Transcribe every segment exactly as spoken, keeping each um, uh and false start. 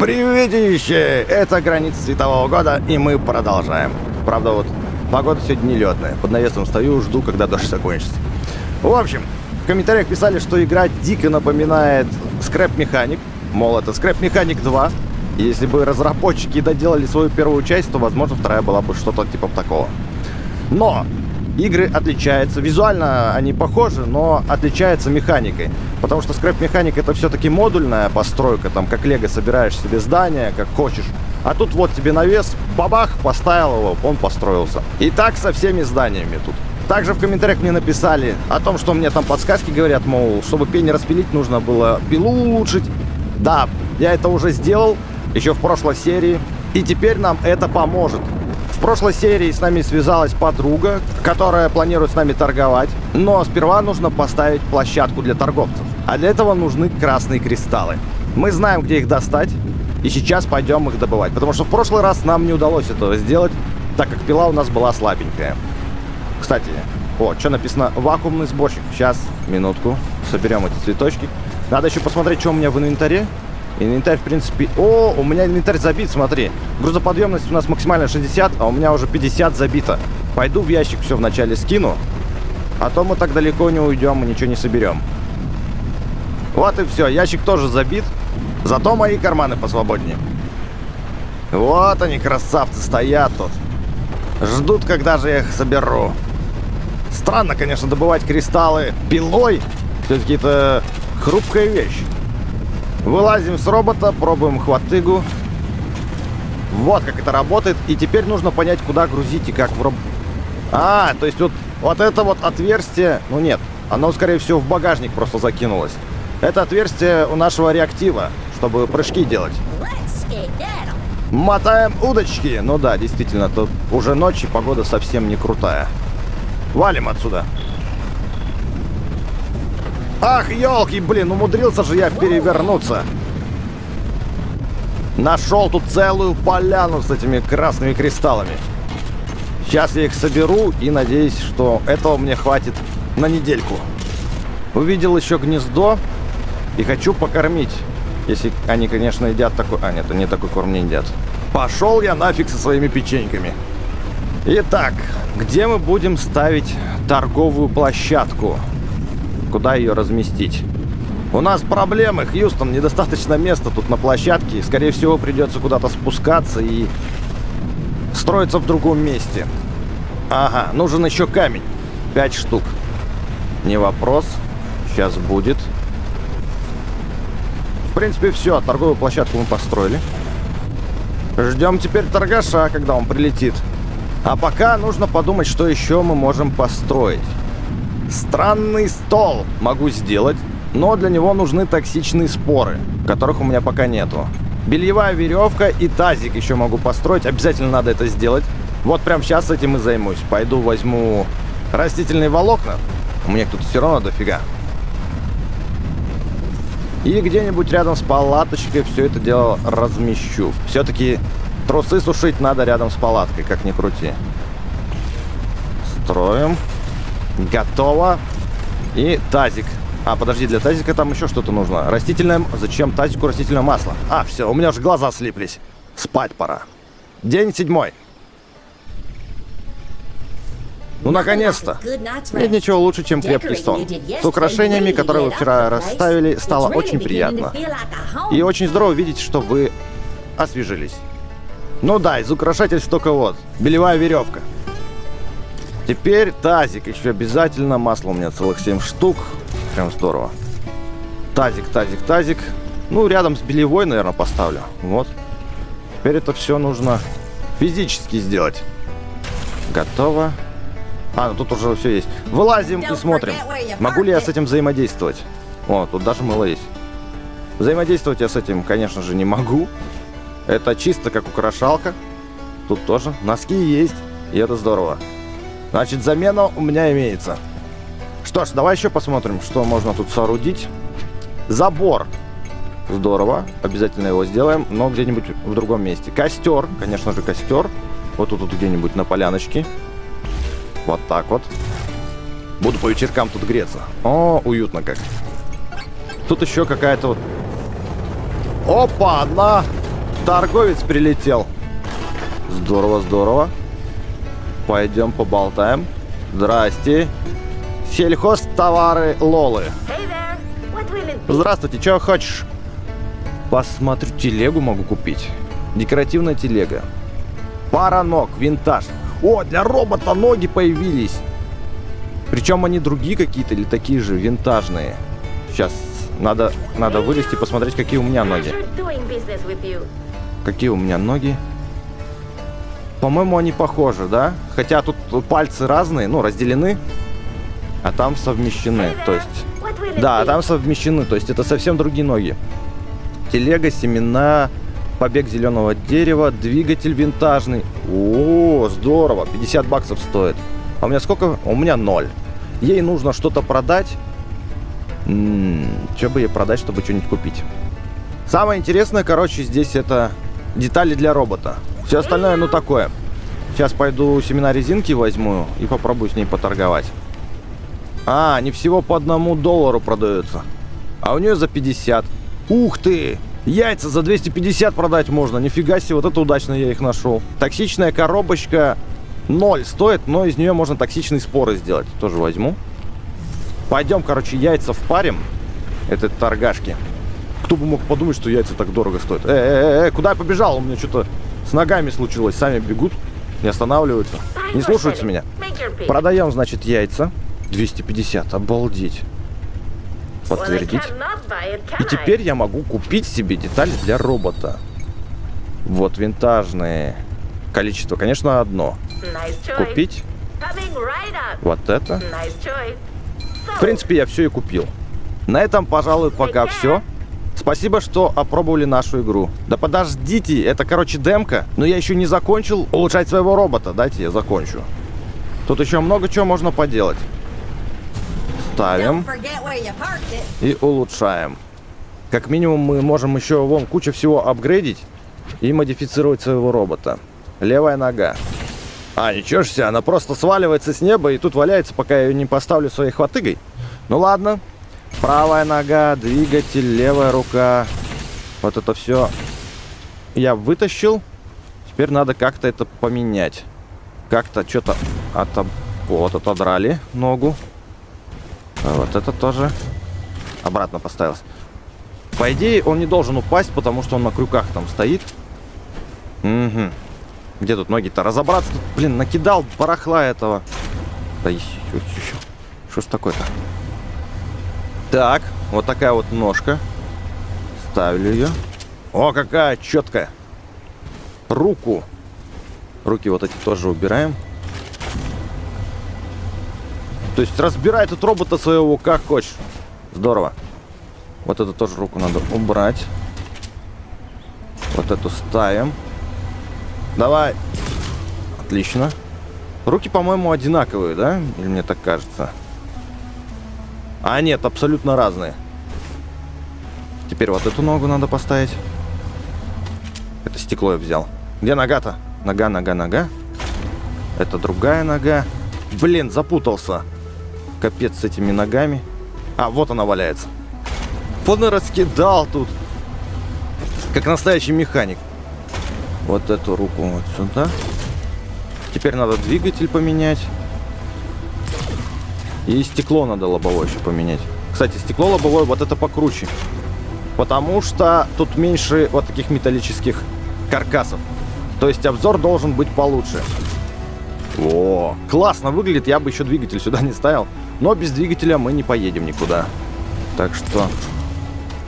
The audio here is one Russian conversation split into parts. Приветище! Это граница светового года, и мы продолжаем. Правда, вот погода сегодня нелетная. Под навесом стою, жду, когда дождь закончится. В общем, в комментариях писали, что игра дико напоминает Scrap Mechanic. Мол, это Scrap Mechanic два. Если бы разработчики доделали свою первую часть, то, возможно, вторая была бы что-то типа такого. Но игры отличаются. Визуально они похожи, но отличаются механикой. Потому что Scrap Mechanic — это все-таки модульная постройка. Там как лего собираешь себе здание, как хочешь. А тут вот тебе навес, бабах, поставил его, он построился. И так со всеми зданиями тут. Также в комментариях мне написали о том, что мне там подсказки говорят, мол, чтобы пень распилить, нужно было пилу улучшить. Да, я это уже сделал, еще в прошлой серии. И теперь нам это поможет. В прошлой серии с нами связалась подруга, которая планирует с нами торговать. Но сперва нужно поставить площадку для торговцев. А для этого нужны красные кристаллы. Мы знаем, где их достать. И сейчас пойдем их добывать. Потому что в прошлый раз нам не удалось этого сделать, так как пила у нас была слабенькая. Кстати, вот, что написано, вакуумный сборщик. Сейчас, минутку, соберем эти цветочки. Надо еще посмотреть, что у меня в инвентаре. Инвентарь, в принципе... О, у меня инвентарь забит, смотри. Грузоподъемность у нас максимально шестьдесят, а у меня уже пятьдесят забито. Пойду в ящик все вначале скину, а то мы так далеко не уйдем и ничего не соберем. Вот и все, ящик тоже забит, зато мои карманы посвободнее. Вот они, красавцы, стоят тут. Ждут, когда же я их соберу. Странно, конечно, добывать кристаллы пилой. Все-таки это хрупкая вещь. Вылазим с робота, пробуем хватыгу. Вот как это работает. И теперь нужно понять, куда грузить и как в роб... А, то есть вот, вот это вот отверстие... Ну нет, оно, скорее всего, в багажник просто закинулось. Это отверстие у нашего реактива, чтобы прыжки делать. Мотаем удочки. Ну да, действительно, тут уже ночь и погода совсем не крутая. Валим отсюда. Ах, елки, блин, умудрился же я перевернуться. Нашел тут целую поляну с этими красными кристаллами. Сейчас я их соберу и надеюсь, что этого мне хватит на недельку. Увидел еще гнездо и хочу покормить. Если они, конечно, едят такой... А, нет, они такой корм не едят. Пошел я нафиг со своими печеньками. Итак, где мы будем ставить торговую площадку? Куда ее разместить? У нас проблемы, Хьюстон, недостаточно места тут на площадке. Скорее всего, придется куда-то спускаться и строиться в другом месте. Ага, нужен еще камень. Пять штук. Не вопрос. Сейчас будет. В принципе, все. Торговую площадку мы построили. Ждем теперь торгаша, когда он прилетит. А пока нужно подумать, что еще мы можем построить. Странный стол могу сделать, но для него нужны токсичные споры, которых у меня пока нету. Бельевая веревка и тазик еще могу построить, обязательно надо это сделать. Вот прям сейчас этим и займусь. Пойду возьму растительные волокна, у меня их тут все равно дофига. И где-нибудь рядом с палаточкой все это дело размещу. Все-таки трусы сушить надо рядом с палаткой, как ни крути. Строим. Готово. И тазик. А, подожди, для тазика там еще что-то нужно. Растительное... Зачем тазику растительное масло? А, все, у меня уже глаза слиплись. Спать пора. День седьмой. Ну, наконец-то. Нет ничего лучше, чем крепкий сон. С украшениями, которые вы вчера расставили, стало очень приятно. И очень здорово видеть, что вы освежились. Ну да, из украшательств только вот. Белевая веревка. Теперь тазик. Еще обязательно. Масло у меня целых семь штук. Прям здорово. Тазик, тазик, тазик. Ну, рядом с белевой, наверное, поставлю. Вот. Теперь это все нужно физически сделать. Готово. А, ну тут уже все есть. Вылазим и смотрим. Могу ли я с этим взаимодействовать? О, тут даже мыло есть. Взаимодействовать я с этим, конечно же, не могу. Это чисто как украшалка. Тут тоже носки есть. И это здорово. Значит, замена у меня имеется. Что ж, давай еще посмотрим, что можно тут соорудить. Забор. Здорово. Обязательно его сделаем, но где-нибудь в другом месте. Костер. Конечно же, костер. Вот тут, тут где-нибудь на поляночке. Вот так вот. Буду по вечеркам тут греться. О, уютно как. Тут еще какая-то вот... Опа, одна Торговец прилетел. Здорово, здорово. Пойдем поболтаем. Здрасте. Сельхозтовары Лолы. Здравствуйте, чего хочешь? Посмотрю, телегу могу купить. Декоративная телега. Пара ног, винтаж. О, для робота ноги появились. Причем они другие какие-то или такие же, винтажные. Сейчас надо, надо вылезти и посмотреть, какие у меня ноги. Какие у меня ноги? По-моему, они похожи, да? Хотя тут пальцы разные, ну, разделены. А там совмещены, то есть... Да, а там совмещены, то есть это совсем другие ноги. Телега, семена, побег зеленого дерева, двигатель винтажный. О, здорово, пятьдесят баксов стоит. А у меня сколько? У меня ноль. Ей нужно что-то продать. Что бы ей продать, чтобы что-нибудь купить? Самое интересное, короче, здесь это детали для робота. Все остальное, ну, такое. Сейчас пойду семена резинки возьму и попробую с ней поторговать. А, они всего по одному доллару продаются. А у нее за пятьдесят. Ух ты! Яйца за двести пятьдесят продать можно. Нифига себе, вот это удачно я их нашел. Токсичная коробочка ноль стоит, но из нее можно токсичные споры сделать. Тоже возьму. Пойдем, короче, яйца впарим. Это торгашки. Кто бы мог подумать, что яйца так дорого стоят. Э-э-э, куда я побежал? У меня что-то с ногами случилось. Сами бегут, не останавливаются. Не слушаются меня. Продаем, значит, яйца. двести пятьдесят, обалдеть. Подтвердить. И теперь я могу купить себе детали для робота. Вот, винтажные. Количество, конечно, одно. Купить. Вот это. В принципе, я все и купил. На этом, пожалуй, пока все. Спасибо, что опробовали нашу игру. Да подождите, это, короче, демка. Но я еще не закончил улучшать своего робота. Дайте я закончу. Тут еще много чего можно поделать. Ставим и улучшаем. Как минимум мы можем еще вон кучу всего апгрейдить и модифицировать своего робота. Левая нога. А, ничего ж себе, она просто сваливается с неба и тут валяется, пока я ее не поставлю своей хватыгой. Ну ладно. Правая нога, двигатель, левая рука. Вот это все я вытащил. Теперь надо как-то это поменять. Как-то что-то от... Вот, отодрали ногу. Вот это тоже обратно поставилось. По идее, он не должен упасть, потому что он на крюках там стоит. Угу. Где тут ноги-то? Разобраться тут, блин, накидал барахла этого. Да еще, еще. Что ж такое-то? Так, вот такая вот ножка. Ставлю ее. О, какая четкая. Руку. Руки вот эти тоже убираем. То есть разбирай тут робота своего как хочешь. Здорово. Вот эту тоже руку надо убрать. Вот эту ставим. Давай. Отлично. Руки, по-моему, одинаковые, да? Или мне так кажется? А нет, абсолютно разные. Теперь вот эту ногу надо поставить. Это стекло я взял. Где нога-то? Нога, нога, нога. Это другая нога. Блин, запутался. Капец с этими ногами. А, вот она валяется. Понараскидал тут. Как настоящий механик. Вот эту руку вот сюда. Теперь надо двигатель поменять. И стекло надо лобовое еще поменять. Кстати, стекло лобовое вот это покруче. Потому что тут меньше вот таких металлических каркасов. То есть обзор должен быть получше. О, классно выглядит. Я бы еще двигатель сюда не ставил. Но без двигателя мы не поедем никуда. Так что...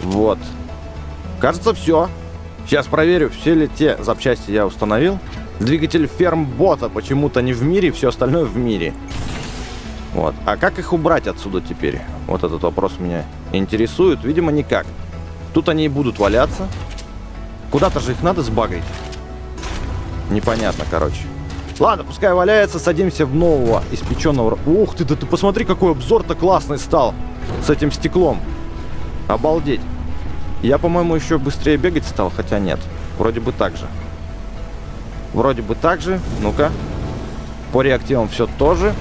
Вот. Кажется, все. Сейчас проверю, все ли те запчасти я установил. Двигатель фермбота почему-то не в мире, все остальное в мире. Вот. А как их убрать отсюда теперь? Вот этот вопрос меня интересует. Видимо, никак. Тут они и будут валяться. Куда-то же их надо сбагрить. Непонятно, короче. Ладно, пускай валяется, садимся в нового испеченного... Ух ты, да ты посмотри, какой обзор-то классный стал с этим стеклом. Обалдеть. Я, по-моему, еще быстрее бегать стал, хотя нет. Вроде бы так же. Вроде бы так же. Ну-ка. По реактивам все тоже.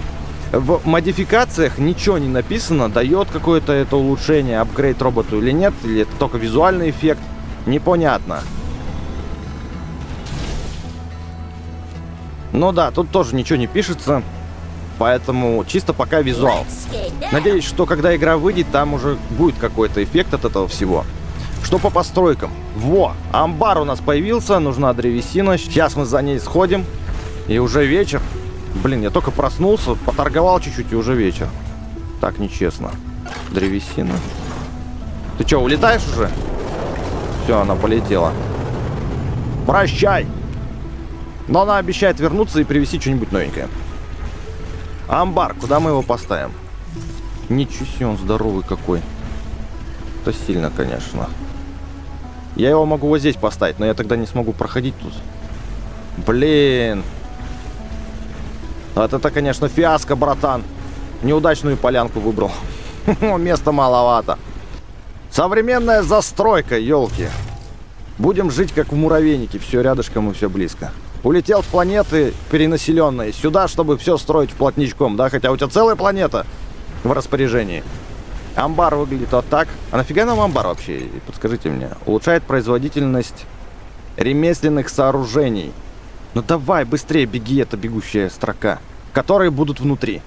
В модификациях ничего не написано, дает какое-то это улучшение, апгрейд роботу или нет, или это только визуальный эффект. Непонятно. Но да, тут тоже ничего не пишется, поэтому чисто пока визуал. Надеюсь, что когда игра выйдет, там уже будет какой-то эффект от этого всего. Что по постройкам? Во! Амбар у нас появился, нужна древесина. Сейчас мы за ней сходим. И уже вечер. Блин, я только проснулся, поторговал чуть-чуть, и уже вечер. Так нечестно. Древесина. Ты что, улетаешь уже? Все, она полетела. Прощай! Но она обещает вернуться и привезти что-нибудь новенькое. Амбар, куда мы его поставим? Ничего себе, он здоровый какой. Это сильно, конечно. Я его могу вот здесь поставить, но я тогда не смогу проходить тут. Блин. Вот это, конечно, фиаско, братан. Неудачную полянку выбрал. Места маловато. Современная застройка, елки. Будем жить как в муравейнике. Все рядышком и все близко. Улетел в планеты перенаселенные. Сюда, чтобы все строить вплотничком, да? Хотя у тебя целая планета в распоряжении. Амбар выглядит вот так. А нафига нам амбар вообще? Подскажите мне. Улучшает производительность ремесленных сооружений. Ну давай, быстрее беги, это бегущая строка. Которые будут внутри.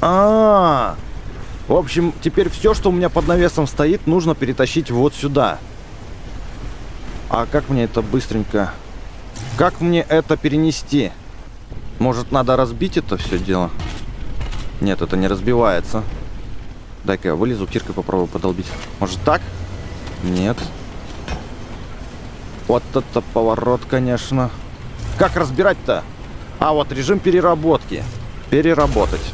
А-а-а. В общем, теперь все, что у меня под навесом стоит, нужно перетащить вот сюда. А как мне это быстренько... Как мне это перенести? Может, надо разбить это все дело? Нет, это не разбивается. Дай-ка я вылезу, киркой попробую подолбить. Может, так? Нет. Вот это поворот, конечно. Как разбирать-то? А, вот режим переработки. Переработать.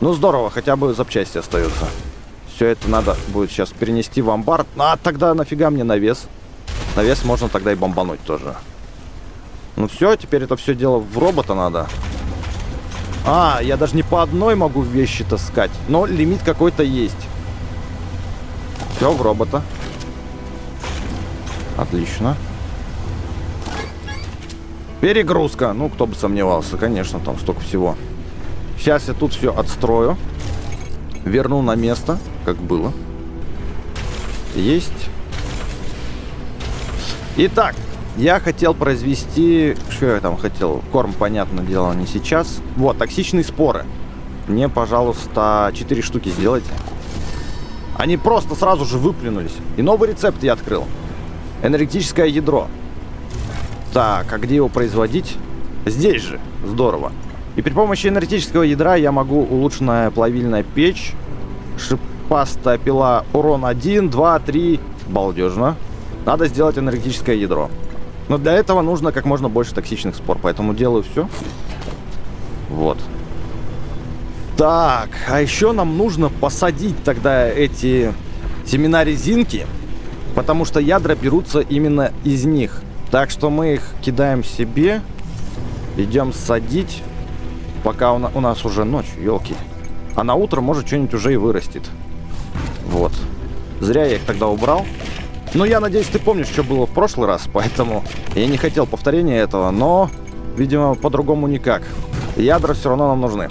Ну, здорово, хотя бы запчасти остаются. Все это надо будет сейчас перенести в амбар. А тогда нафига мне навес? Навес можно тогда и бомбануть тоже. Ну все, теперь это все дело в робота надо. А, я даже не по одной могу вещи таскать. Но лимит какой-то есть. Все, в робота. Отлично. Перегрузка. Ну, кто бы сомневался. Конечно, там столько всего. Сейчас я тут все отстрою. Верну на место, как было. Есть. Итак, я хотел произвести... Что я там хотел? Корм, понятное дело, не сейчас. Вот, токсичные споры. Мне, пожалуйста, четыре штуки сделайте. Они просто сразу же выплюнулись. И новый рецепт я открыл. Энергетическое ядро. Так, а где его производить? Здесь же. Здорово. И при помощи энергетического ядра я могу улучшенная плавильная печь. Шипастая пила. Урон один, два, три. Балдежно. Надо сделать энергетическое ядро. Но для этого нужно как можно больше токсичных спор. Поэтому делаю все. Вот. Так. А еще нам нужно посадить тогда эти семена резинки. Потому что ядра берутся именно из них. Так что мы их кидаем себе. Идем садить. Пока у нас уже ночь, елки. А на утро может что-нибудь уже и вырастет. Вот. Зря я их тогда убрал. Ну, я надеюсь, ты помнишь, что было в прошлый раз, поэтому я не хотел повторения этого, но, видимо, по-другому никак. Ядра все равно нам нужны.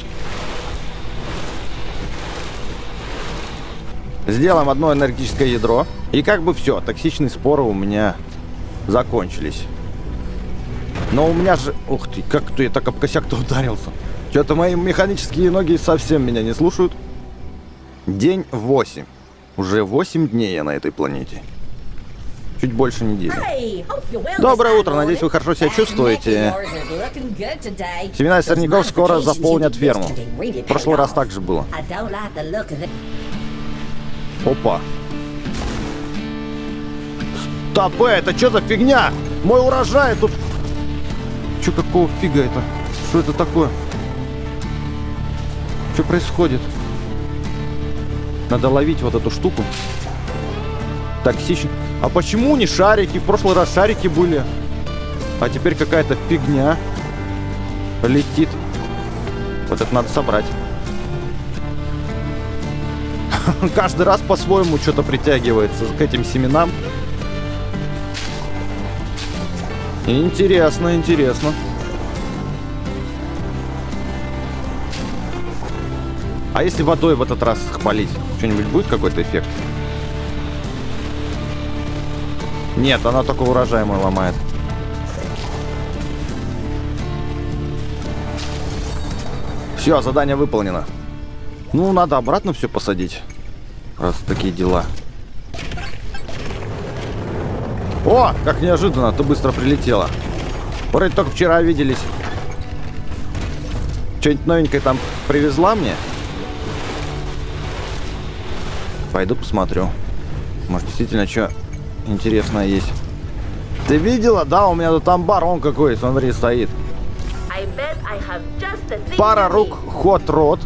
Сделаем одно энергетическое ядро. И как бы все, токсичные споры у меня закончились. Но у меня же... Ух ты, как-то я так об косяк-то ударился. Что-то мои механические ноги совсем меня не слушают. День восемь. Уже восемь дней я на этой планете. Чуть больше недели. Доброе утро, надеюсь, вы хорошо себя чувствуете. Семена сорняков скоро заполнят ферму. В прошлый раз так же было. Опа. Стопэ, это что за фигня? Мой урожай тут... Че, какого фига это? Что это такое? Что происходит? Надо ловить вот эту штуку. Токсично. А почему не шарики? В прошлый раз шарики были. А теперь какая-то фигня летит. Вот это надо собрать. Каждый раз по-своему что-то притягивается к этим семенам. Интересно, интересно. А если водой в этот раз их полить? Что-нибудь будет, какой-то эффект? Нет, она только урожай мой ломает. Все, задание выполнено. Ну, надо обратно все посадить. Раз такие дела. О, как неожиданно, ты быстро прилетела. Вроде только вчера виделись. Что-нибудь новенькое там привезла мне? Пойду посмотрю. Может, действительно, что интересное есть. Ты видела? Да, у меня тут амбар, он какой, смотри, стоит. Пара рук Hot Rod.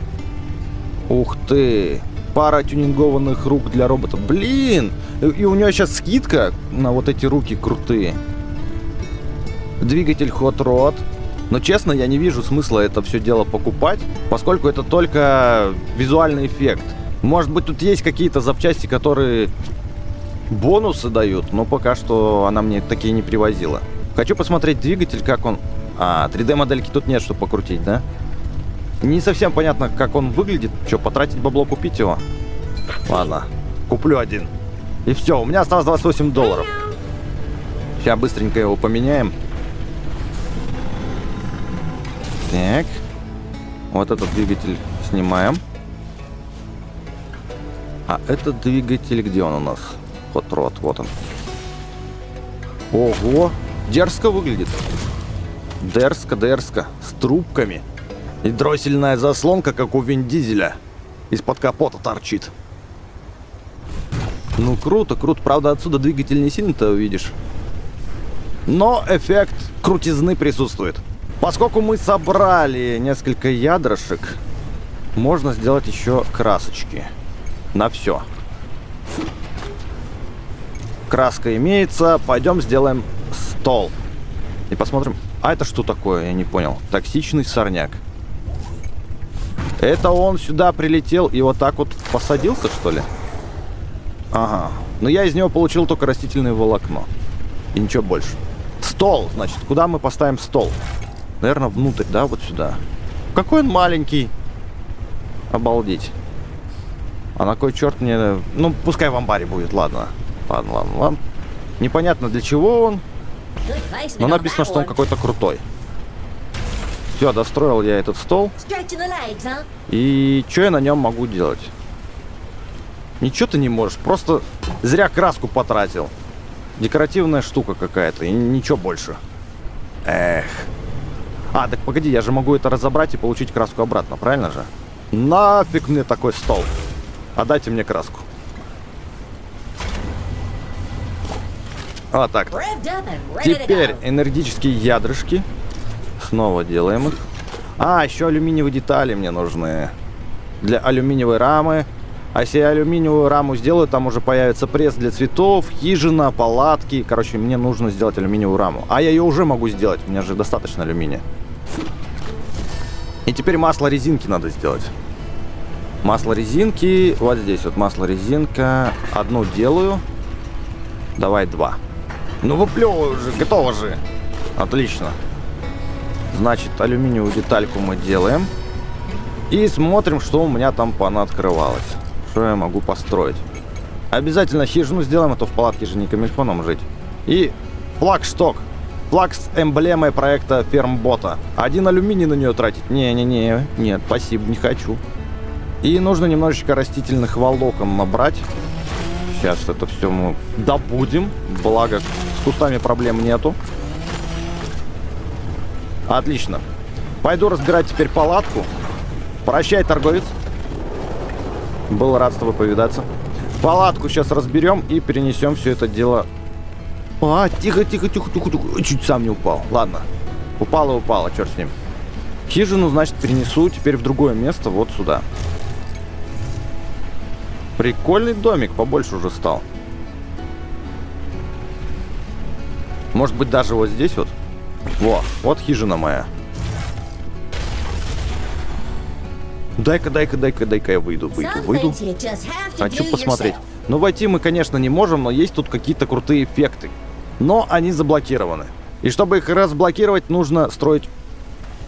Ух ты. Пара тюнингованных рук для робота. Блин. И у нее сейчас скидка на вот эти руки крутые. Двигатель Hot Rod. Но честно, я не вижу смысла это все дело покупать, поскольку это только визуальный эффект. Может быть, тут есть какие-то запчасти, которые бонусы дают, но пока что она мне такие не привозила. Хочу посмотреть двигатель, как он... А, три дэ модельки тут нет, чтобы покрутить, да? Не совсем понятно, как он выглядит. Что, потратить бабло, купить его? Ладно, куплю один. И все, у меня осталось двадцать восемь долларов. Сейчас быстренько его поменяем. Так. Вот этот двигатель снимаем. А этот двигатель, где он у нас? Hot Rod, вот он. Ого, дерзко выглядит. Дерзко, дерзко, с трубками. И дроссельная заслонка, как у Вин Дизеля, из-под капота торчит. Ну, круто, круто. Правда, отсюда двигатель не сильно-то увидишь. Но эффект крутизны присутствует. Поскольку мы собрали несколько ядрышек, можно сделать еще красочки. На все. Краска имеется. Пойдем сделаем стол. И посмотрим. А это что такое? Я не понял. Токсичный сорняк. Это он сюда прилетел и вот так вот посадился, что ли? Ага. Но я из него получил только растительное волокно. И ничего больше. Стол, значит. Куда мы поставим стол? Наверное, внутрь, да? Вот сюда. Какой он маленький. Обалдеть. А на кой черт мне... Ну, пускай в амбаре будет, ладно. Ладно, ладно, ладно. Непонятно, для чего он. Но написано, что он какой-то крутой. Все, достроил я этот стол. И что я на нем могу делать? Ничего ты не можешь. Просто зря краску потратил. Декоративная штука какая-то. И ничего больше. Эх. А, так погоди, я же могу это разобрать и получить краску обратно, правильно же? Нафиг мне такой стол. Отдайте мне краску. Вот так-то. Теперь энергетические ядрышки. Снова делаем их. А, еще алюминиевые детали мне нужны. Для алюминиевой рамы. А если я алюминиевую раму сделаю, там уже появится пресс для цветов, хижина, палатки. Короче, мне нужно сделать алюминиевую раму. А я ее уже могу сделать. У меня же достаточно алюминия. И теперь масло резинки надо сделать. Масло резинки. Вот здесь вот масло резинка. Одну делаю. Давай два. Ну выплевываю уже, готово же. Отлично. Значит, алюминиевую детальку мы делаем. И смотрим, что у меня там понаоткрывалось. Что я могу построить. Обязательно хижину сделаем, а то в палатке же не камельфоном жить. И флагшток. Флаг с эмблемой проекта Фермбота. Один алюминий на нее тратить? Не-не-не, нет, спасибо, не хочу. И нужно немножечко растительных волокон набрать. Сейчас это все мы добудем. Благо, с кустами проблем нету. Отлично. Пойду разбирать теперь палатку. Прощай, торговец. Был рад с тобой повидаться. Палатку сейчас разберем и перенесем все это дело. А, тихо, тихо, тихо, тихо, тихо. Чуть сам не упал. Ладно. Упал и упал, черт с ним. Хижину, значит, перенесу теперь в другое место, вот сюда. Прикольный домик, побольше уже стал. Может быть, даже вот здесь вот. Во, вот хижина моя. Дай-ка, дай-ка, дай-ка, дай-ка я выйду, выйду, выйду. Хочу посмотреть. Ну, войти мы, конечно, не можем, но есть тут какие-то крутые эффекты. Но они заблокированы. И чтобы их разблокировать, нужно строить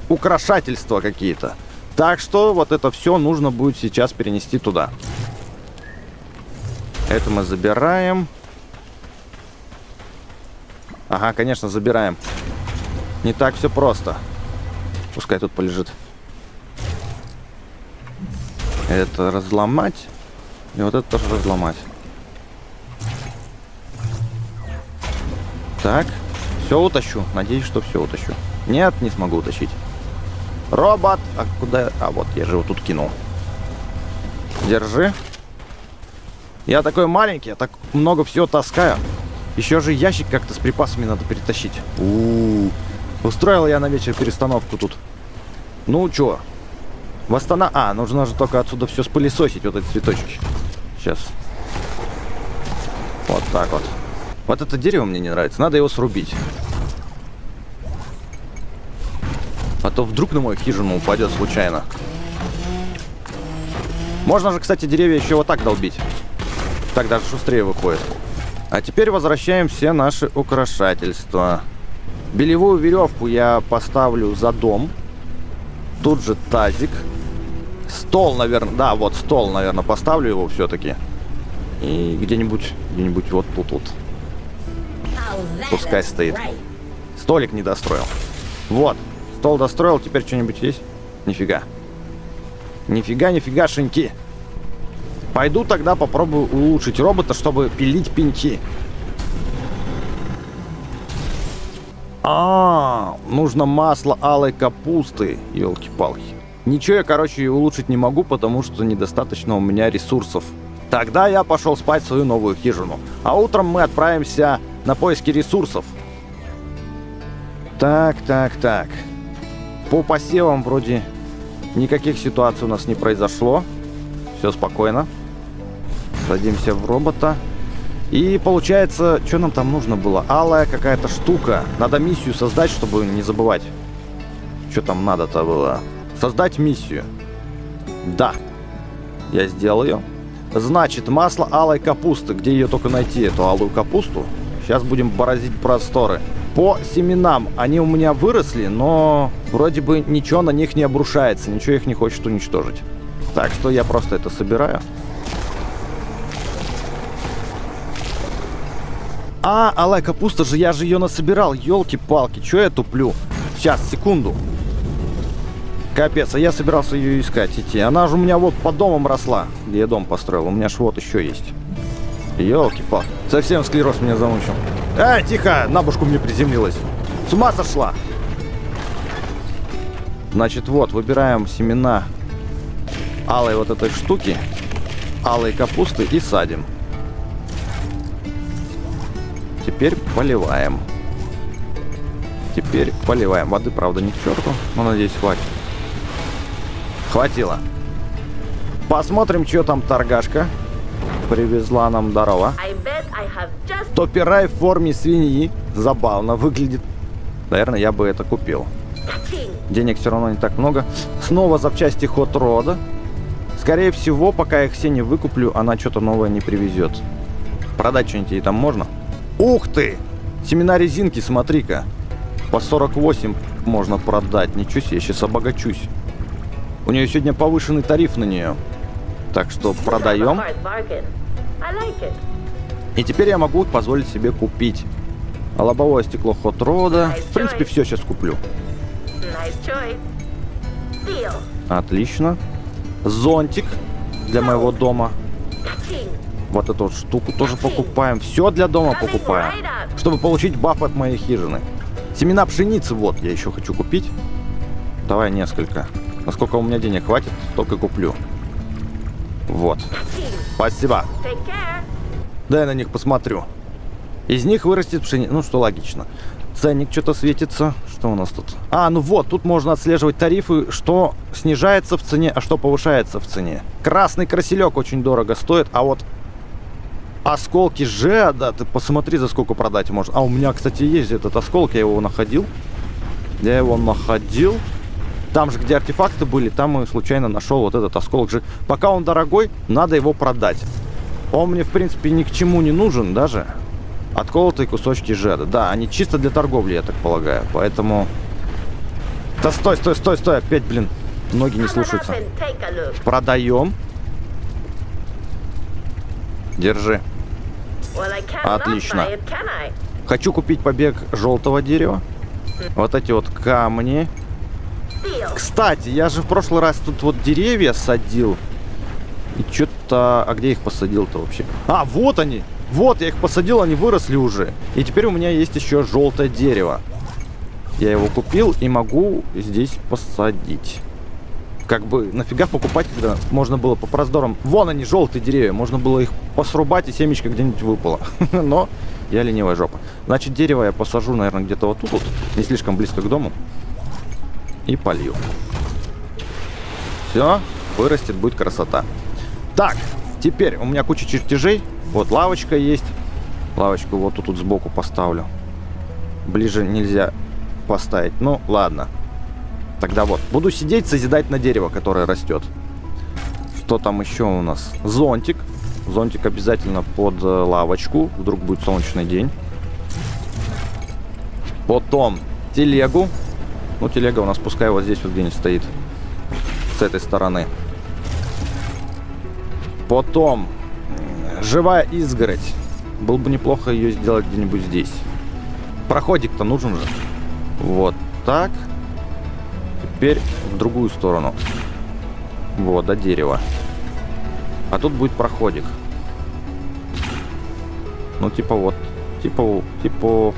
украшательства какие-то. Так что вот это все нужно будет сейчас перенести туда. Это мы забираем. Ага, конечно, забираем. Не так все просто. Пускай тут полежит. это разломать. И вот это тоже разломать. Так. Все утащу. Надеюсь, что все утащу. Нет, не смогу утащить. Робот! А куда? А вот, я же его тут кинул. Держи. Я такой маленький, я так много всего таскаю. Еще же ящик как-то с припасами надо перетащить. У-у-у. Устроил я на вечер перестановку тут. Ну, чё? Восстанов... А, нужно же только отсюда все спылесосить, вот эти цветочки. Сейчас. Вот так вот. Вот это дерево мне не нравится, надо его срубить. А то вдруг на мою хижину упадет случайно. Можно же, кстати, деревья еще вот так долбить. Так даже шустрее выходит. А теперь возвращаем все наши украшательства. Белевую веревку я поставлю за дом. Тут же тазик. Стол, наверное. Да, вот стол, наверное, поставлю его все-таки. И где-нибудь, где-нибудь вот тут вот. Пускай стоит. Столик не достроил. Вот. Стол достроил. Теперь что-нибудь есть? Нифига. Нифига, нифига, шиньки. Пойду тогда попробую улучшить робота, чтобы пилить пеньки. А, -а, -а нужно масло алой капусты, елки-палки. Ничего я, короче, улучшить не могу, потому что недостаточно у меня ресурсов. Тогда я пошел спать в свою новую хижину. А утром мы отправимся на поиски ресурсов. Так, так, так. По посевам вроде никаких ситуаций у нас не произошло. Все спокойно. Садимся в робота. И получается, что нам там нужно было? Алая какая-то штука. Надо миссию создать, чтобы не забывать. Что там надо-то было? Создать миссию. Да. Я сделал ее. Значит, масло алой капусты. Где ее только найти, эту алую капусту? Сейчас будем бороздить просторы. По семенам. Они у меня выросли, но вроде бы ничего на них не обрушается. Ничего их не хочет уничтожить. Так что я просто это собираю. А, алая капуста же, я же ее насобирал. Елки-палки, че я туплю? Сейчас, секунду. Капец, а я собирался ее искать, идти. Она же у меня вот по домам росла. Где я дом построил, у меня ж вот еще есть. Елки-палки. Совсем склероз меня замучил. Эй, тихо, на бушку мне приземлилась. С ума сошла. Значит, вот, выбираем семена алой вот этой штуки, алой капусты и садим. Теперь поливаем. Теперь поливаем. Воды, правда, не к черту, но, надеюсь, хватит. Хватило. Посмотрим, что там торгашка привезла нам. Здорово. Just... Топирай в форме свиньи. Забавно выглядит. Наверное, я бы это купил. Денег все равно не так много. Снова запчасти Hot Rod. Скорее всего, пока их все не выкуплю, она что-то новое не привезет. Продать что-нибудь ей там можно? Ух ты! Семена резинки, смотри-ка. По сорок восемь можно продать. Ничего себе, я сейчас обогачусь. У нее сегодня повышенный тариф на нее. Так что продаем. И теперь я могу позволить себе купить. Лобовое стекло Hot Rod'а. В принципе, все сейчас куплю. Отлично. Зонтик для моего дома. Вот эту вот штуку тоже покупаем. Все для дома покупаем, чтобы получить баф от моей хижины. Семена пшеницы, вот, я еще хочу купить. Давай несколько. Насколько у меня денег хватит, столько куплю. Вот. Спасибо. Да, я на них посмотрю. Из них вырастет пшеница. Ну, что логично. Ценник что-то светится. Что у нас тут? А, ну вот, тут можно отслеживать тарифы, что снижается в цене, а что повышается в цене. Красный красилек очень дорого стоит, а вот осколки же, да, ты посмотри, за сколько продать можно. А у меня, кстати, есть этот осколок, я его находил. Я его находил. Там же, где артефакты были, там и случайно нашел вот этот осколок же. Пока он дорогой, надо его продать. Он мне, в принципе, ни к чему не нужен даже. Отколотые кусочки жеда. Да, они чисто для торговли, я так полагаю. Поэтому... Да стой, стой, стой, стой. Опять, блин, ноги не слушаются. Продаем. Держи. Отлично. Хочу купить побег желтого дерева. Вот эти вот камни. Кстати, я же в прошлый раз тут вот деревья садил. И что-то... А где их посадил-то вообще? А, вот они! Вот, я их посадил, они выросли уже. И теперь у меня есть еще желтое дерево. Я его купил и могу здесь посадить. Как бы нафига покупать, когда можно было по проздорам... Вон они, желтые деревья. Можно было их посрубать, и семечко где-нибудь выпало. Но я ленивая жопа. Значит, дерево я посажу, наверное, где-то вот тут. Вот, не слишком близко к дому. И полью. Все, вырастет, будет красота. Так, теперь у меня куча чертежей. Вот лавочка есть. Лавочку вот тут, тут сбоку поставлю. Ближе нельзя поставить. Ну, ладно. Тогда вот. Буду сидеть, созидать на дерево, которое растет. Что там еще у нас? Зонтик. Зонтик обязательно под лавочку. Вдруг будет солнечный день. Потом телегу. Ну, телега у нас пускай вот здесь вот где-нибудь стоит. С этой стороны. Потом живая изгородь. Было бы неплохо ее сделать где-нибудь здесь. Проходик-то нужен же. Вот так. Теперь в другую сторону. Вот, до дерева. А тут будет проходик. Ну, типа вот. Типа... Типа...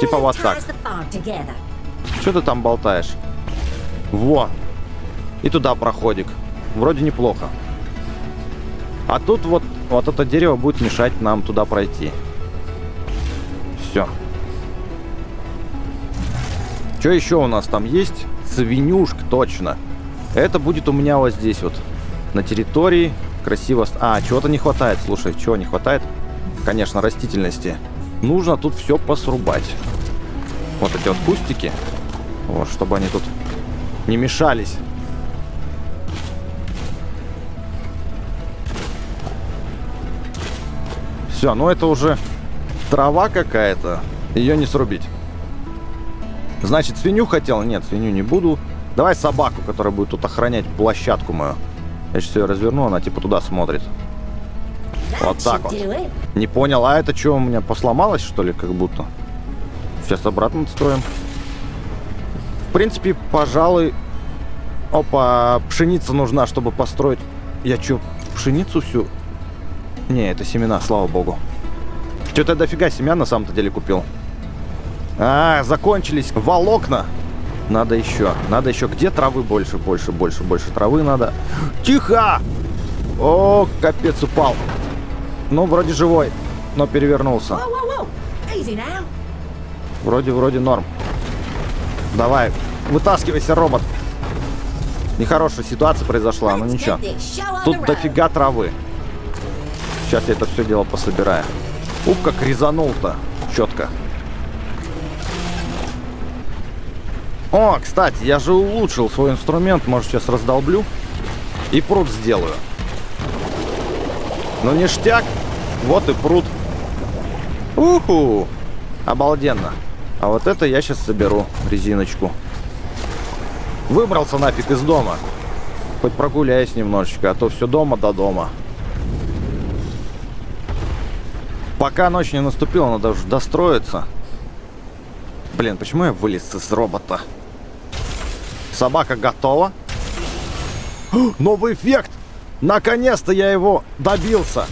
Типа вот так. Что ты там болтаешь? Во! И туда проходик. Вроде неплохо. А тут вот, вот это дерево будет мешать нам туда пройти. Все. Что еще у нас там есть? Свинюшка, точно. Это будет у меня вот здесь вот. На территории. Красиво. А, чего-то не хватает. Слушай, чего не хватает? Конечно, растительности. Нужно тут все посрубать. Вот эти вот кустики. Вот, чтобы они тут не мешались. Все, ну это уже трава какая-то. Ее не срубить. Значит, свинью хотел? Нет, свинью не буду. Давай собаку, которая будет тут охранять площадку мою. Я сейчас ее разверну, она типа туда смотрит. Вот так вот. Не понял, а это что, у меня посломалось, что ли, как будто? Сейчас обратно отстроим. В принципе, пожалуй... Опа, пшеница нужна, чтобы построить... Я что, пшеницу всю... Не, это семена, слава богу. Что-то я дофига семян на самом-то деле купил. А, закончились волокна. Надо еще, надо еще. Где травы больше, больше, больше, больше травы надо. Тихо! О, капец, упал. Ну, вроде живой, но перевернулся. Вроде, вроде норм. Давай, вытаскивайся, робот. Нехорошая ситуация произошла, но ничего. Тут дофига травы. Сейчас я это все дело пособираю. Ух, как резанул-то четко. О, кстати, я же улучшил свой инструмент. Может, сейчас раздолблю и пруд сделаю. Ну, ништяк. Вот и пруд. Уху! Обалденно. А вот это я сейчас соберу резиночку. Выбрался нафиг из дома. Хоть прогуляюсь немножечко, а то все дома до дома. Пока ночь не наступила, надо уже достроиться. Блин, почему я вылез из робота? Собака готова. Новый эффект! Наконец-то я его добился!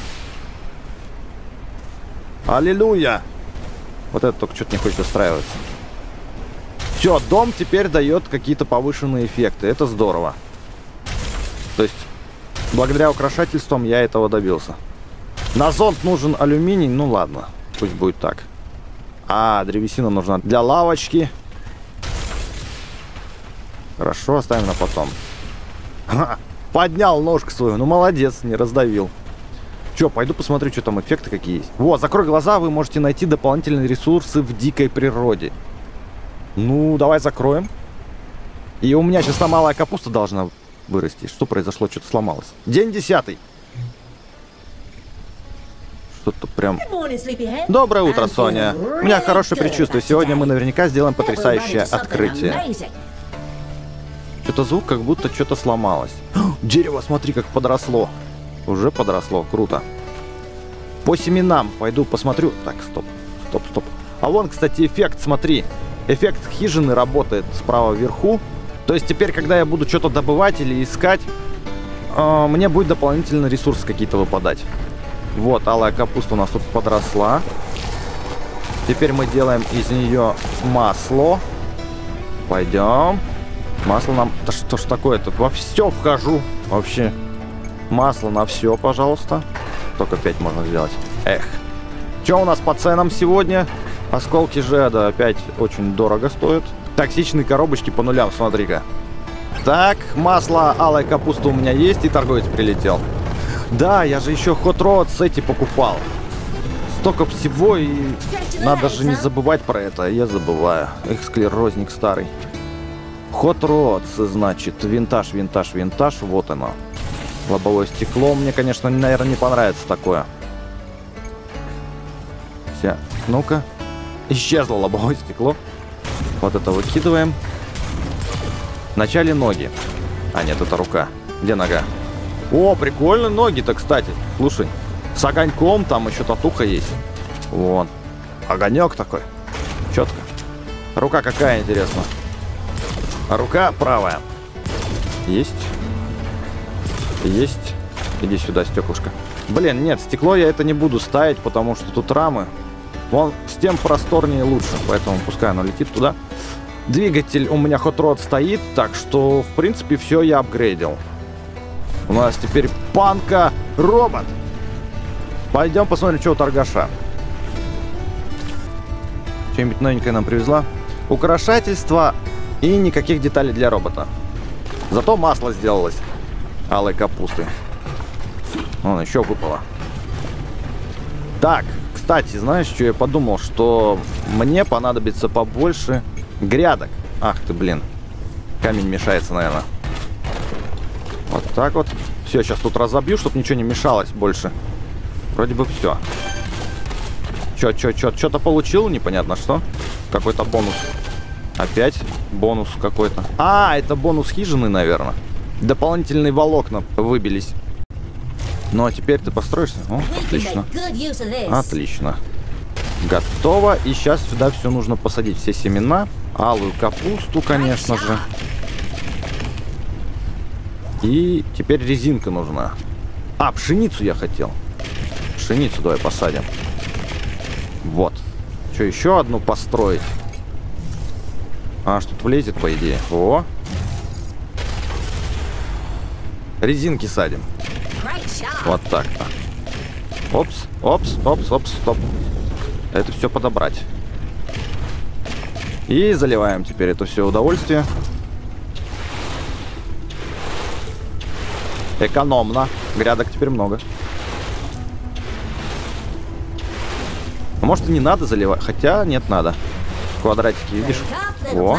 Аллилуйя! Вот это только что-то не хочет устраиваться. Все, дом теперь дает какие-то повышенные эффекты. Это здорово. То есть, благодаря украшательствам я этого добился. На зонт нужен алюминий. Ну ладно, пусть будет так. А, древесина нужна для лавочки. Хорошо, оставим на потом. Ха, поднял ножку свою. Ну, молодец, не раздавил. Че, пойду посмотрю, что там эффекты какие есть. Во, закрой глаза, вы можете найти дополнительные ресурсы в дикой природе. Ну, давай закроем. И у меня сейчас сломалая капуста должна вырасти. Что произошло? Что-то сломалось. День десятый. Тут прям... Доброе утро, Соня. У меня хорошее предчувствие. Сегодня мы наверняка сделаем потрясающее открытие. Что-то звук, как будто что-то сломалось. Дерево, смотри, как подросло. Уже подросло, круто. По семенам пойду посмотрю. Так, стоп, стоп, стоп. А вон, кстати, эффект, смотри. Эффект хижины работает справа вверху. То есть теперь, когда я буду что-то добывать или искать, мне будет дополнительно ресурсы какие-то выпадать. Вот, алая капуста у нас тут подросла. Теперь мы делаем из нее масло. Пойдем. Масло нам... Да что ж такое? Тут во все вхожу. Вообще. Масло на все, пожалуйста. Только пять можно сделать. Эх. Что у нас по ценам сегодня? Осколки жеда опять очень дорого стоят. Токсичные коробочки по нулям, смотри-ка. Так, масло алая капуста у меня есть, и торговец прилетел. Да, я же еще Hot Rod с эти покупал. Столько всего, и надо же не забывать про это. Я забываю. Эх, склерозник старый. Hot Rod, значит, винтаж, винтаж, винтаж. Вот оно. Лобовое стекло. Мне, конечно, наверное, не понравится такое. Все. Ну-ка. Исчезло лобовое стекло. Вот это выкидываем. Вначале ноги. А нет, это рука. Где нога? О, прикольно ноги-то, кстати. Слушай, с огоньком там еще татуха есть. Вон. Огонек такой. Четко. Рука какая, интересно. Рука правая. Есть. Есть. Иди сюда, стеклышко. Блин, нет, стекло я это не буду ставить, потому что тут рамы. Вон с тем просторнее лучше, поэтому пускай оно летит туда. Двигатель у меня Hot Rod стоит, так что, в принципе, все я апгрейдил. У нас теперь панка-робот. Пойдем посмотрим, что у торгаша. Что-нибудь новенькое нам привезла. Украшательства и никаких деталей для робота. Зато масло сделалось. Алой капусты. Вон, еще выпало. Так, кстати, знаешь, что я подумал? Что мне понадобится побольше... грядок. Ах ты, блин. Камень мешается, наверное. Вот так вот. Все, сейчас тут разобью, чтобы ничего не мешалось больше. Вроде бы все. Че, че, че, что-то получил, непонятно что. Какой-то бонус. Опять бонус какой-то. А, это бонус хижины, наверное. Дополнительные волокна выбились. Ну, а теперь ты построишься? О, отлично. Отлично. Готово. И сейчас сюда все нужно посадить. Все семена. Алую капусту, конечно же. И теперь резинка нужна. А, пшеницу я хотел. Пшеницу давай посадим. Вот. Что, еще одну построить? А, что-то влезет, по идее. О. Резинки садим. Вот так-то. Опс, опс, опс, опс, стоп. Это все подобрать. И заливаем теперь это все удовольствие. Экономно. Грядок теперь много. Может, и не надо заливать. Хотя нет, надо. Квадратики, видишь? О,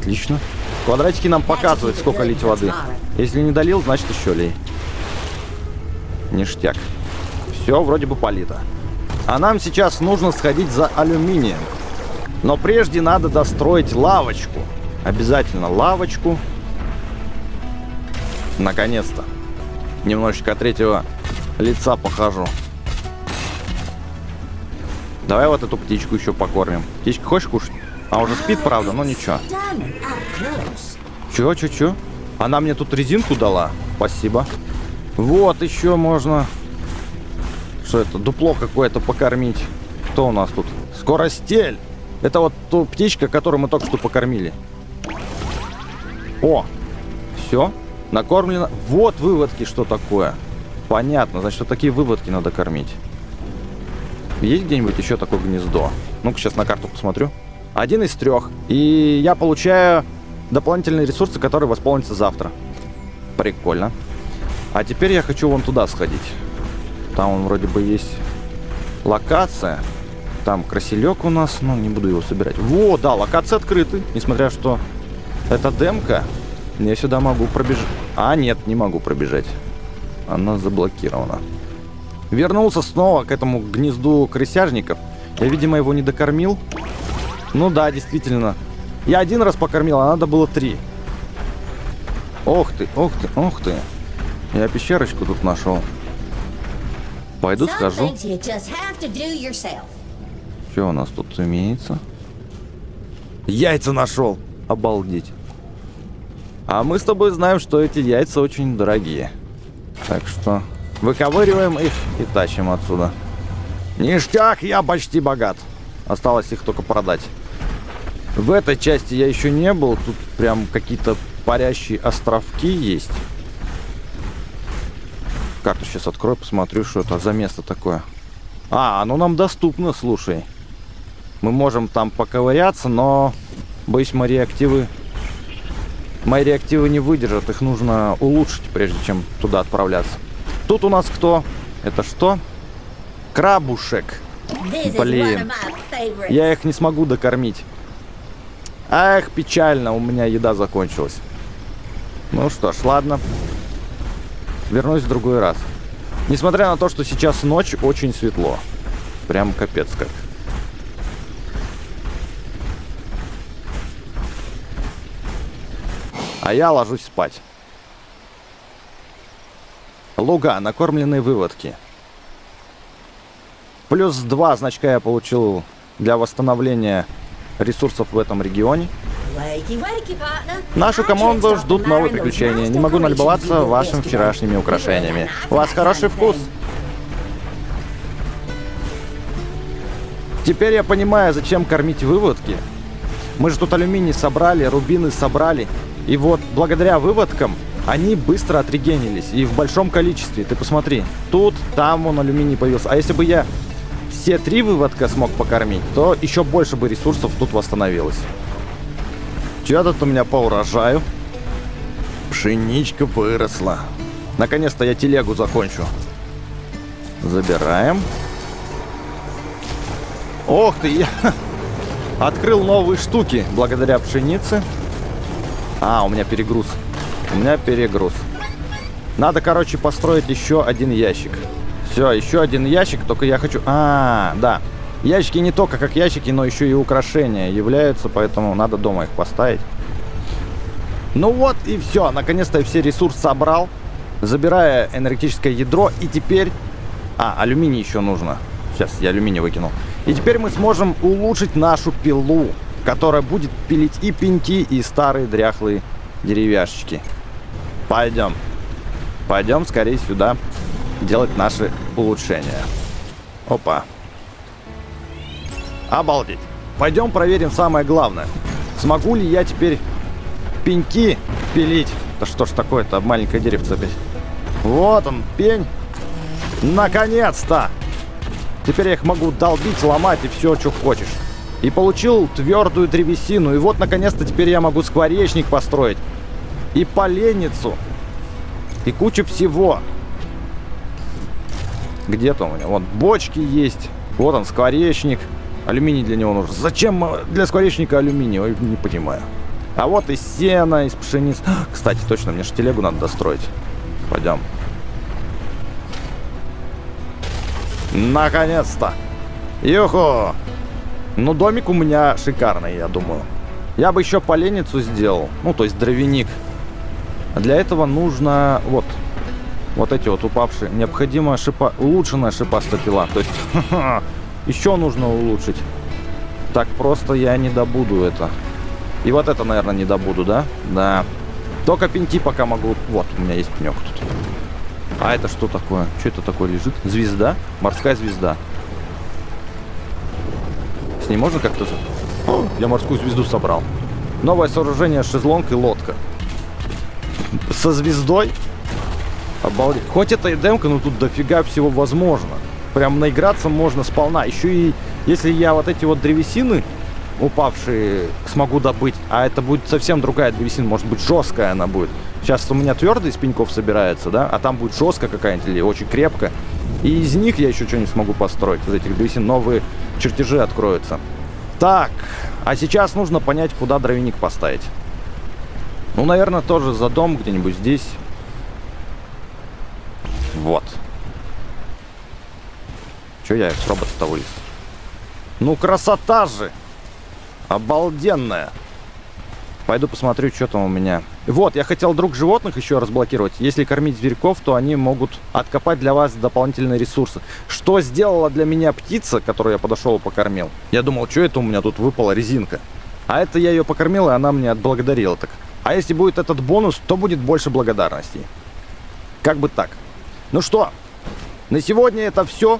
отлично. Квадратики нам показывают, сколько лить воды. Если не долил, значит еще лей. Ништяк. Все вроде бы полито. А нам сейчас нужно сходить за алюминием. Но прежде надо достроить лавочку. Обязательно лавочку. Наконец-то. Немножечко от третьего лица похожу. Давай вот эту птичку еще покормим. Птичка, хочешь кушать? А уже спит, правда, но ничего. Чё, чё, чё? Она мне тут резинку дала. Спасибо. Вот еще можно... Что это? Дупло какое-то покормить. Кто у нас тут? Скоростель! Это вот ту птичка, которую мы только что покормили. О! Все. Накормлено. Вот выводки, что такое. Понятно. Значит, вот такие выводки надо кормить. Есть где-нибудь еще такое гнездо? Ну-ка, сейчас на карту посмотрю. Один из трех. И я получаю дополнительные ресурсы, которые восполнятся завтра. Прикольно. А теперь я хочу вон туда сходить. Там вроде бы есть локация. Там красилек у нас. Ну, не буду его собирать. Во, да, локация открыта. Несмотря что это демка, я сюда могу пробежать. А, нет, не могу пробежать. Она заблокирована. Вернулся снова к этому гнезду крысяжников. Я, видимо, его не докормил. Ну да, действительно. Я один раз покормил, а надо было три. Ох ты, ох ты, ох ты. Я пещерочку тут нашел. Пойду скажу. Что у нас тут имеется? Яйца нашел. Обалдеть. А мы с тобой знаем, что эти яйца очень дорогие. Так что выковыриваем их и тащим отсюда. Ништяк, я почти богат. Осталось их только продать. В этой части я еще не был. Тут прям какие-то парящие островки есть. Карту сейчас открою, посмотрю, что это за место такое. А, оно нам доступно, слушай. Мы можем там поковыряться, но, боюсь, мои реактивы... Мои реактивы не выдержат. Их нужно улучшить, прежде чем туда отправляться. Тут у нас кто? Это что? Крабушек. Блин. Я их не смогу докормить. Эх, печально, у меня еда закончилась. Ну что ж, ладно. Вернусь в другой раз. Несмотря на то, что сейчас ночь, очень светло. Прям капец как. А я ложусь спать. Луга, накормленные выводки. Плюс два значка я получил для восстановления ресурсов в этом регионе. Нашу команду ждут новые приключения. Не могу налюбоваться вашими вчерашними украшениями. У вас хороший вкус. Теперь я понимаю, зачем кормить выводки. Мы же тут алюминий собрали, рубины собрали. И вот благодаря выводкам они быстро отрегенились. И в большом количестве. Ты посмотри. Тут, там он алюминий появился. А если бы я все три выводка смог покормить, то еще больше бы ресурсов тут восстановилось. Чё тут у меня по урожаю? Пшеничка выросла. Наконец-то я телегу закончу. Забираем. Ох ты, я открыл новые штуки благодаря пшенице. А, у меня перегруз. У меня перегруз. Надо, короче, построить еще один ящик. Все, еще один ящик, только я хочу... А, да. Ящики не только как ящики, но еще и украшения являются, поэтому надо дома их поставить. Ну вот и все. Наконец-то я все ресурсы собрал, забирая энергетическое ядро. И теперь... А, алюминий еще нужно. Сейчас я алюминий выкинул. И теперь мы сможем улучшить нашу пилу, которая будет пилить и пеньки, и старые дряхлые деревяшечки. Пойдем. Пойдем скорее сюда делать наши улучшения. Опа. Обалдеть. Пойдем проверим самое главное. Смогу ли я теперь пеньки пилить? Да что ж такое-то, маленькое деревце. Вот он, пень. Наконец-то! Теперь я их могу долбить, ломать и все, что хочешь. И получил твердую древесину. И вот, наконец-то, теперь я могу скворечник построить. И поленницу. И кучу всего. Где-то у меня. Вот бочки есть. Вот он, скворечник. Алюминий для него нужен. Зачем для скворечника алюминий? Ой, не понимаю. А вот из сена, из пшеницы. Кстати, точно, мне же телегу надо достроить. Пойдем. Наконец-то. Юху. Ну, домик у меня шикарный, я думаю. Я бы еще поленницу сделал. Ну, то есть дровяник. Для этого нужно... Вот. Вот эти вот упавшие. Необходима шипа... улучшенная шипастая пила. То есть... Еще нужно улучшить. Так просто я не добуду это. И вот это, наверное, не добуду, да? Да. Только пеньки пока могу... Вот, у меня есть пенек тут. А это что такое? Что это такое лежит? Звезда? Морская звезда. С ней можно как-то... Я морскую звезду собрал. Новое сооружение, шезлонг и лодка. Со звездой? Обалдеть. Хоть это и демка, но тут дофига всего возможно. Прям наиграться можно сполна. Еще и если я вот эти вот древесины упавшие смогу добыть, а это будет совсем другая древесина, может быть жесткая она будет. Сейчас у меня твердый из пеньков собирается, да, а там будет жесткая какая-нибудь или очень крепкая. И из них я еще что-нибудь смогу построить. Из этих древесин новые чертежи откроются. Так, а сейчас нужно понять, куда дровяник поставить. Ну, наверное, тоже за дом где-нибудь здесь. Вот. Че я с робота-то вылез? Ну, красота же! Обалденная! Пойду посмотрю, что там у меня. Вот, я хотел друг животных еще разблокировать. Если кормить зверьков, то они могут откопать для вас дополнительные ресурсы. Что сделала для меня птица, которую я подошел и покормил? Я думал, что это у меня тут выпала резинка. А это я ее покормил, и она мне отблагодарила так. А если будет этот бонус, то будет больше благодарностей. Как бы так. Ну что, на сегодня это все.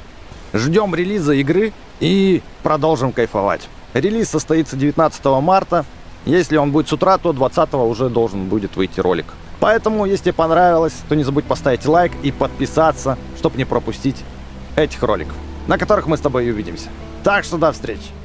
Ждем релиза игры и продолжим кайфовать. Релиз состоится девятнадцатого марта. Если он будет с утра, то двадцатого уже должен будет выйти ролик. Поэтому, если понравилось, то не забудь поставить лайк и подписаться, чтобы не пропустить этих роликов, на которых мы с тобой увидимся. Так что до встречи!